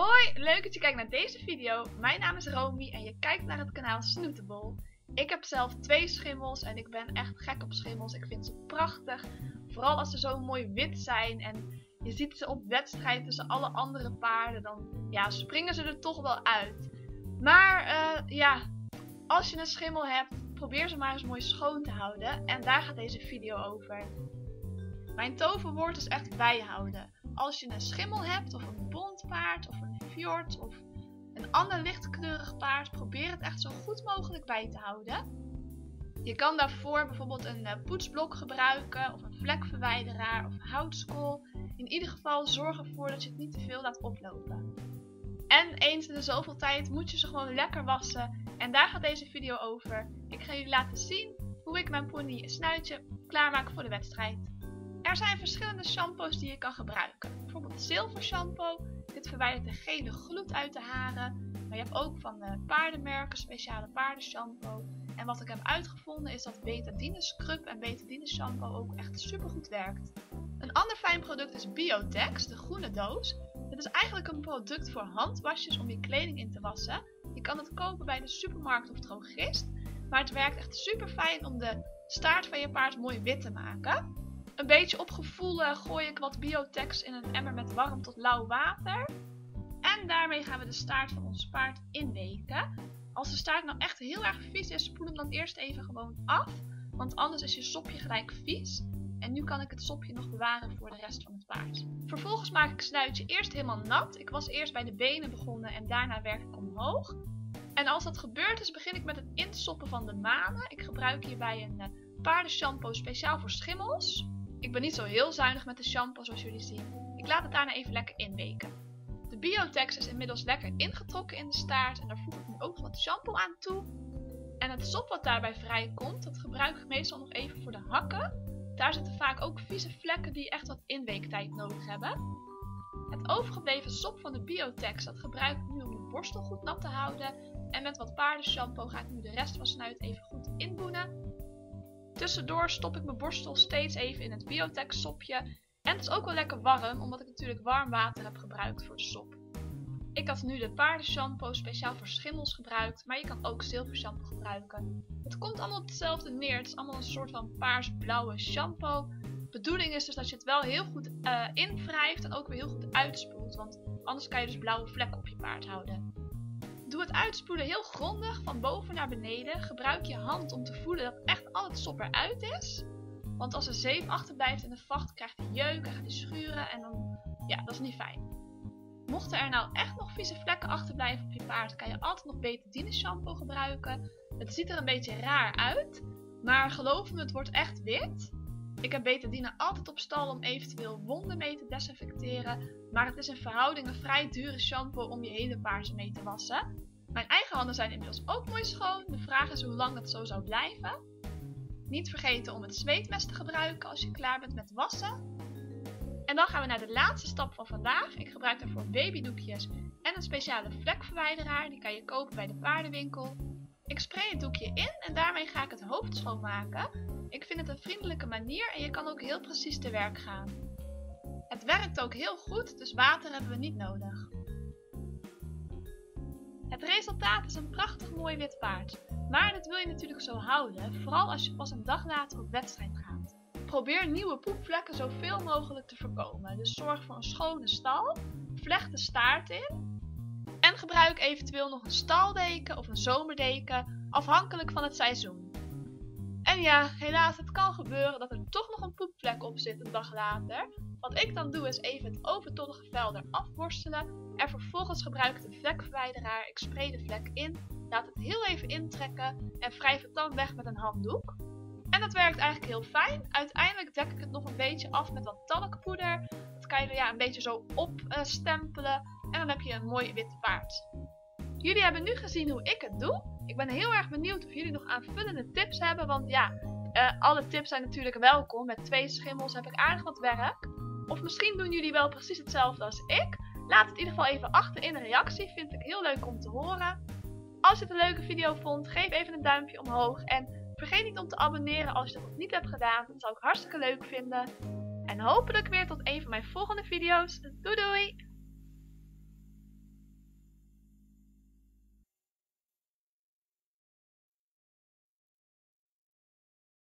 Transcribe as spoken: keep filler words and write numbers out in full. Hoi, leuk dat je kijkt naar deze video. Mijn naam is Romy en je kijkt naar het kanaal Snuitable. Ik heb zelf twee schimmels en ik ben echt gek op schimmels. Ik vind ze prachtig, vooral als ze zo mooi wit zijn en je ziet ze op wedstrijd tussen alle andere paarden. Dan ja, springen ze er toch wel uit. Maar uh, ja, als je een schimmel hebt, probeer ze maar eens mooi schoon te houden. En daar gaat deze video over. Mijn toverwoord is echt bijhouden. Als je een schimmel hebt of een bont paard of een fjord of een ander lichtkleurig paard, probeer het echt zo goed mogelijk bij te houden. Je kan daarvoor bijvoorbeeld een uh, poetsblok gebruiken of een vlekverwijderaar of een houtskool. In ieder geval zorg ervoor dat je het niet te veel laat oplopen. En eens in de zoveel tijd moet je ze gewoon lekker wassen. En daar gaat deze video over. Ik ga jullie laten zien hoe ik mijn pony een snuitje klaarmaak voor de wedstrijd. Er zijn verschillende shampoos die je kan gebruiken. Bijvoorbeeld zilvershampoo. Dit verwijdert de gele gloed uit de haren. Maar je hebt ook van uh, paardenmerken speciale paardenshampoo. En wat ik heb uitgevonden is dat Betadine scrub en Betadine shampoo ook echt super goed werkt. Een ander fijn product is Biotex, de groene doos. Dit is eigenlijk een product voor handwasjes om je kleding in te wassen. Je kan het kopen bij de supermarkt of drogist. Maar het werkt echt super fijn om de staart van je paard mooi wit te maken. Een beetje op gevoel uh, gooi ik wat Biotex in een emmer met warm tot lauw water. En daarmee gaan we de staart van ons paard inweken. Als de staart nou echt heel erg vies is, spoel hem dan eerst even gewoon af. Want anders is je sopje gelijk vies. En nu kan ik het sopje nog bewaren voor de rest van het paard. Vervolgens maak ik het snuitje eerst helemaal nat. Ik was eerst bij de benen begonnen en daarna werk ik omhoog. En als dat gebeurd is, begin ik met het insoppen van de manen. Ik gebruik hierbij een paardenshampoo speciaal voor schimmels. Ik ben niet zo heel zuinig met de shampoo zoals jullie zien. Ik laat het daarna even lekker inweken. De Biotex is inmiddels lekker ingetrokken in de staart en daar voeg ik nu ook wat shampoo aan toe. En het sop wat daarbij vrijkomt, dat gebruik ik meestal nog even voor de hakken. Daar zitten vaak ook vieze vlekken die echt wat inweektijd nodig hebben. Het overgebleven sop van de Biotex, dat gebruik ik nu om de borstel goed nat te houden. En met wat paardenshampoo ga ik nu de rest van snuit even goed inboenen. Tussendoor stop ik mijn borstel steeds even in het Biotex sopje. En het is ook wel lekker warm, omdat ik natuurlijk warm water heb gebruikt voor de sop. Ik had nu de paardenshampoo speciaal voor schimmels gebruikt, maar je kan ook zilvershampoo gebruiken. Het komt allemaal op hetzelfde neer, het is allemaal een soort van paarsblauwe shampoo. De bedoeling is dus dat je het wel heel goed uh, invrijft en ook weer heel goed uitspoelt, want anders kan je dus blauwe vlekken op je paard houden. Doe het uitspoelen heel grondig, van boven naar beneden. Gebruik je hand om te voelen dat echt al het sop eruit is. Want als er zeep achterblijft in de vacht, krijgt hij jeuk en gaat hij schuren en dan, ja, dat is niet fijn. Mochten er nou echt nog vieze vlekken achterblijven op je paard, kan je altijd nog Betadine shampoo gebruiken. Het ziet er een beetje raar uit, maar geloof me, het wordt echt wit. Ik heb Betadine altijd op stal om eventueel wonden mee te desinfecteren, maar het is in verhouding een vrij dure shampoo om je hele paard mee te wassen. Mijn eigen handen zijn inmiddels ook mooi schoon, de vraag is hoe lang dat zo zou blijven. Niet vergeten om het zweetmes te gebruiken als je klaar bent met wassen. En dan gaan we naar de laatste stap van vandaag. Ik gebruik daarvoor babydoekjes en een speciale vlekverwijderaar. Die kan je kopen bij de paardenwinkel. Ik spray het doekje in en daarmee ga ik het hoofd schoonmaken. Ik vind het een vriendelijke manier en je kan ook heel precies te werk gaan. Het werkt ook heel goed, dus water hebben we niet nodig. Het resultaat is een prachtig mooi wit paard. Maar dat wil je natuurlijk zo houden, vooral als je pas een dag later op wedstrijd gaat. Probeer nieuwe poepvlekken zoveel mogelijk te voorkomen. Dus zorg voor een schone stal, vlecht de staart in en gebruik eventueel nog een staldeken of een zomerdeken, afhankelijk van het seizoen. En ja, helaas, het kan gebeuren dat er toch nog een poepvlek op zit een dag later. Wat ik dan doe is even het overtollige vel eraf borstelen en vervolgens gebruik ik de vlekverwijderaar. Ik spray de vlek in, laat het heel even intrekken en wrijf het dan weg met een handdoek. En dat werkt eigenlijk heel fijn. Uiteindelijk dek ik het nog een beetje af met wat talkpoeder. Dat kan je ja, een beetje zo opstempelen uh, en dan heb je een mooi wit paard. Jullie hebben nu gezien hoe ik het doe. Ik ben heel erg benieuwd of jullie nog aanvullende tips hebben, want ja, uh, alle tips zijn natuurlijk welkom. Met twee schimmels heb ik aardig wat werk. Of misschien doen jullie wel precies hetzelfde als ik. Laat het in ieder geval even achter in een reactie. Vind ik heel leuk om te horen. Als je het een leuke video vond, geef even een duimpje omhoog. En vergeet niet om te abonneren als je dat nog niet hebt gedaan. Dat zou ik hartstikke leuk vinden. En hopelijk weer tot een van mijn volgende video's. Doei doei!